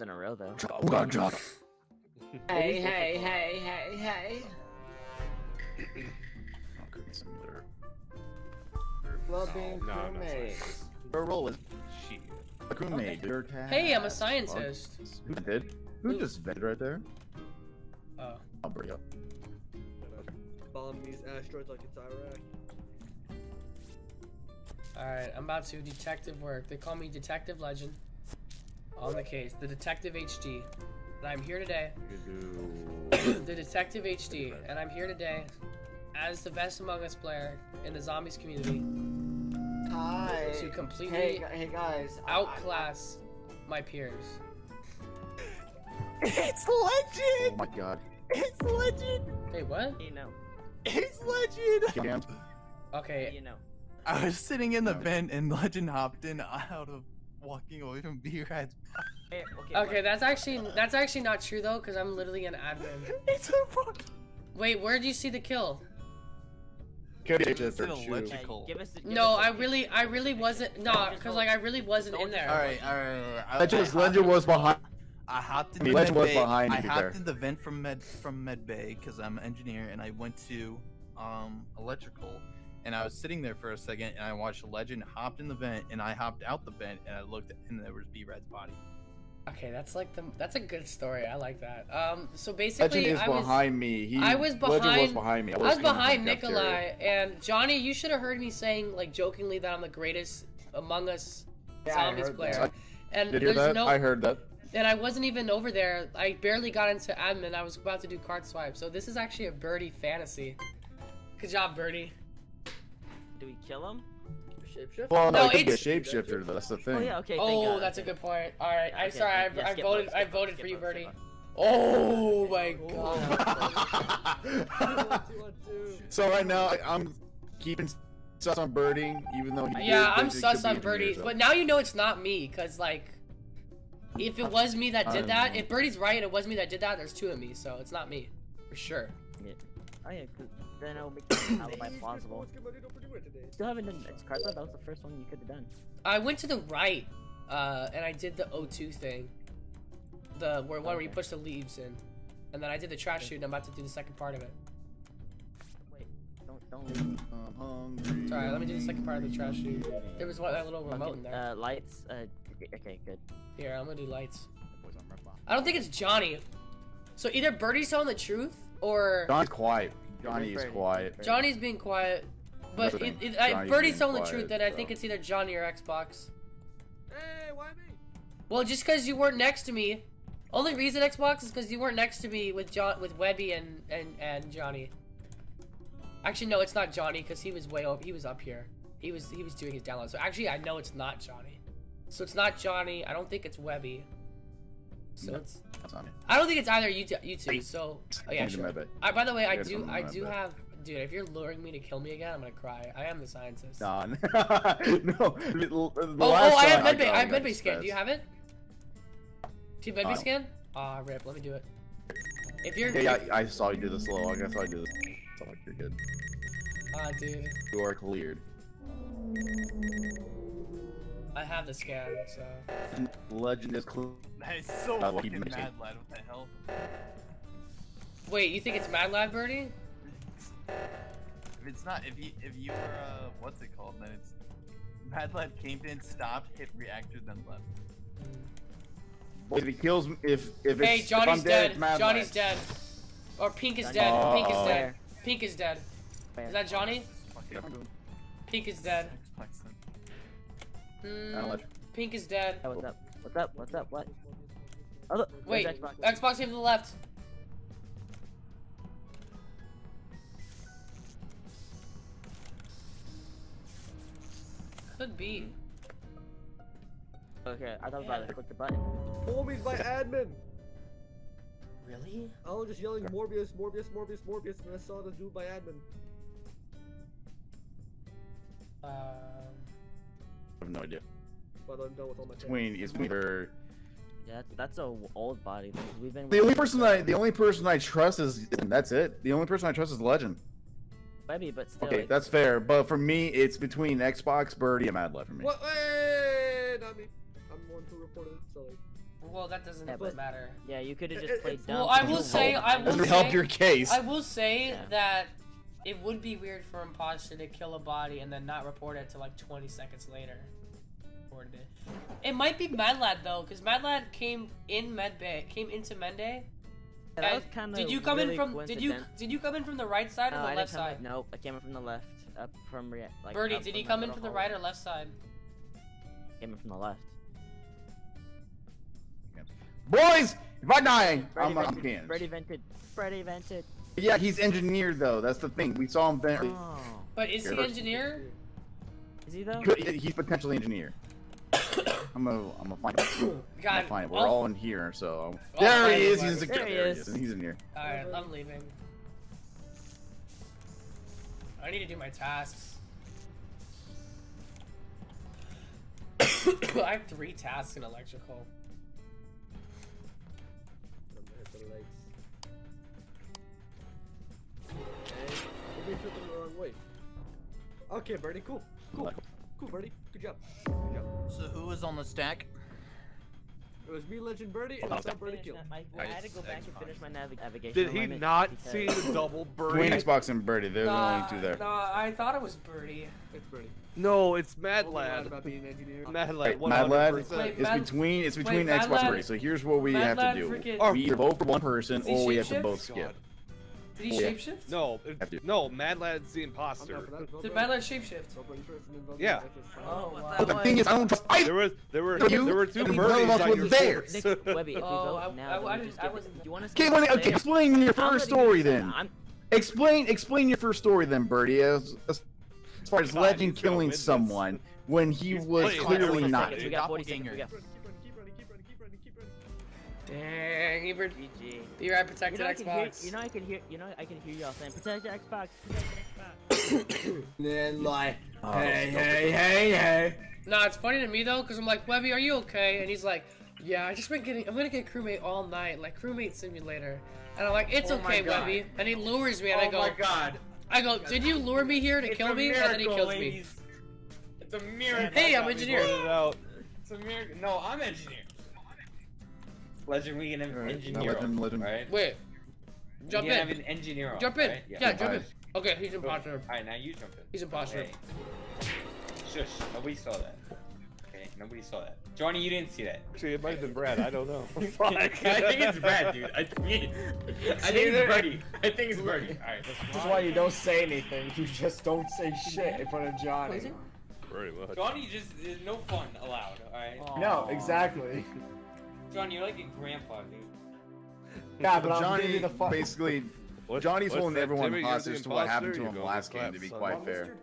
in a row, though. Drop, oh god, drop. Hey, hey, hey, hey, hey. I'll create some litter. Loving crewmate. Your role is she. A crewmate. Okay. Hey, I'm a scientist. Who did? Who just vetted right there? Oh. I'll bring it up. Bomb these asteroids like it's Iraq. Alright, I'm about to detective work. They call me Detective Legend. On the case. The Detective HD. And I'm here today. The Detective HD. And I'm here today as the best Among Us player in the Zombies community. Hi. To completely hey guys, outclass my peers. It's Legend! Oh my god. It's Legend! Hey, what? You know. It's Legend! Okay. You know. I was sitting in the vent and Legend hopped in out of walking away from B-Rad's. Okay, that's actually not true though, because I'm literally an admin. It's a fuck. Wait, where do you see the kill? It's an electrical. Yeah, I really wasn't. No, because like I really wasn't in there. All right. Legend was behind. I hopped in the vent. from Med Bay because I'm an engineer, and I went to electrical. And I was sitting there for a second, and I watched Legend hopped in the vent, and I hopped out the vent, and I looked, and there was B-Rad's body. Okay, that's a good story. I like that. So basically, Legend is behind me. Legend was behind me. I was behind Nikolai and Johnny. You should have heard me saying, like, jokingly, that I'm the greatest Among Us Zombies player. And did you hear that? I heard that. And I wasn't even over there. I barely got into admin. I was about to do card swipe. So this is actually a Birdie fantasy. Good job, Birdie. Do we kill him? Shapeshifter? Well, no, it's a shapeshifter. That's the thing. Oh, yeah, okay, oh that's a good point. All right, I'm sorry. I voted for you, Birdie. Oh my god. So right now I'm keeping sus on Birdie, even though he I'm sus on Birdie. But now you know it's not me, cause like, if it was me that did that, if Birdie's right, and it was me that did that. There's two of me, so it's not me, for sure. Yeah. Oh yeah, cause then I'll make an alibi plausible. Still haven't done next card, that was the first one you could have done. I went to the right, and I did the O2 thing. The where you push the leaves in. And then I did the trash shoot, and I'm about to do the second part of it. Wait, don't leave me. Sorry, let me do the second part of the trash shoot. There was that little remote in there. Lights? Okay, good. Here, I'm gonna do lights. I don't think it's Johnny. So either Birdie's telling the truth, or Johnny's quiet. Johnny's being quiet. But Birdie's telling the truth, then I think it's either Johnny or Xbox. Hey, why me? Well, just because you weren't next to me. Only reason Xbox is because you weren't next to me with Webby and Johnny. Actually, no, it's not Johnny because he was way over. He was up here. He was doing his download. So actually, I know it's not Johnny. So it's not Johnny. I don't think it's Webby. So it's. I don't think it's either you two, so... Oh yeah, sure. By the way, I do have... Dude, if you're luring me to kill me again, I'm gonna cry. I am the scientist. Nah, no. I have Medbay. I have Medbay scan. Do you have it? Do you have Medbay scan? Aw, rip. Let me do it. If you're... Yeah, I saw you do this a little long. I saw you do this. So like you're good. Ah, dude. You are cleared. I have the scan, so... Legend is clear. That is so fucking Mad Lad, what the hell? Wait, you think it's Mad Lad, Birdie? If it's not, if you were, what's it called, then it's... Mad Lad came in, stopped, hit reactor, then left. If he kills me, if hey, it's... Hey, Johnny's dead. Johnny's dead. Or Pink is dead. Oh. Pink is dead. Pink is dead. Is that Johnny? Pink is dead. Pink is dead. What's up? What's up? What's up? What? Oh, look. Wait, Xbox came to the left. Could be. Okay, I thought about it. Click the button. Morbius by admin. Really? I was just yelling Morbius, Morbius, Morbius, Morbius, and I saw the dude by admin. I have no idea. But I'm done with all my Tween. Yeah, that's a old body. We've been the only person I trust is, and that's it. The only person I trust is Legend. Maybe, but still. Okay, that's fair. But for me, it's between Xbox, Birdie, and Mad Lad for me. What? Hey, not me. I'm the one who reported it. So. Like... Well, that doesn't matter. Yeah, you could have just played dumb. Well, I will say, help your case. I will say that it would be weird for Impostor to kill a body and then not report it to like 20 seconds later. It might be Mad Lad though, because Mad Lad came in Medbay, came into Mende. Yeah, did you come in from? Did you come in from the right side or the left side? Nope, I came in from the left. Up from like, Birdie, did he come in from the right or left side? Came in from the left. Boys, if I die, I'm dead. Birdie vented. Birdie vented. Yeah, he's engineered though. That's the thing. We saw him vent. Oh. But is he engineer? Is he though? He's potentially engineer. I'm gonna find him. We're all in here, so there he is. He's in here. All right, I'm leaving. I need to do my tasks. I have 3 tasks in electrical. Okay, Birdie, cool. Cool. Cool, Birdie. Good job. Good job. So who was on the stack? It was me, Legend Birdie, and it's Birdie kill. I had to go back and finish my navigation. Did he not see the double Birdie? Between Xbox and Birdie, there's only 2 there. Nah, I thought it was Birdie. It's Birdie. No, it's Mad Lad. Mad Lad. Mad Lad. It's between Xbox and Birdie. So here's what we have to do. We either vote for one person or we have to both skip. Did he shapeshift? No, no, Mad Lad's the imposter. Did Mad Lad shapeshift? Yeah. Oh, wow. But the thing is, I don't trust either. There were 2 birdies on your force. Webbie, if you vote now, I wasn't. You want to? Okay, explain your first story then. Explain your first story then, Birdie. As far as Legend killing someone when he was clearly not. We got 40 fingers. Dang, Ebert. Be right, protected Xbox. You know I can hear y'all saying, protect your Xbox, protect Xbox. Then lie. Oh, hey. Nah, it's funny to me though, cause I'm like, Webby, are you okay? And he's like, yeah, I'm gonna get crewmate all night, like crewmate simulator. And I'm like, it's okay, Webby. And he lures me, and I go, oh my god. I go, did you lure me here to kill me? And then he kills me. It's a miracle. Hey, I'm engineer. It's a miracle. No, I'm engineer. Legend, we can have an engineer. Legend. Right? Wait. Jump in. Jump in. Right? Yeah, jump in. Okay, he's imposter. Alright, now you jump in. He's imposter. Okay. Shush, nobody saw that. Okay, nobody saw that. Johnny, you didn't see that. Actually, it might have been Brad. I don't know. Fuck. I think it's Brad, dude. I think it's Birdie. I think it's Birdie. Alright, that's why you don't say anything. You just don't say shit in front of Johnny. Very well. Johnny just is no fun allowed, alright? No, exactly. John, you're like a grandpa, dude. Yeah, but Johnny, basically, Johnny's holding everyone hostage to what happened to him last game, to be quite fair.